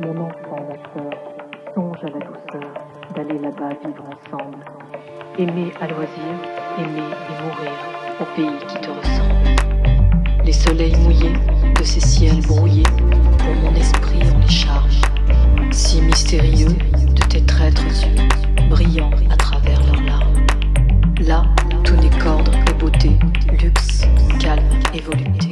Mon enfant, ma sœur, songe à la douceur d'aller là-bas vivre ensemble. Aimer à loisir, aimer et mourir au pays qui te ressemble. Les soleils mouillés de ces ciels brouillés pour mon esprit en décharge. Si mystérieux de tes traîtres yeux, brillants à travers leurs larmes. Là, tout n'est qu'ordre et beauté, luxe, calme et volupté.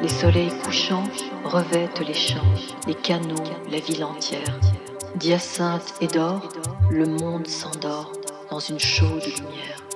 Les soleils couchants revêtent les champs, les canaux, la ville entière. D'hyacinthe et d'or, le monde s'endort dans une chaude lumière.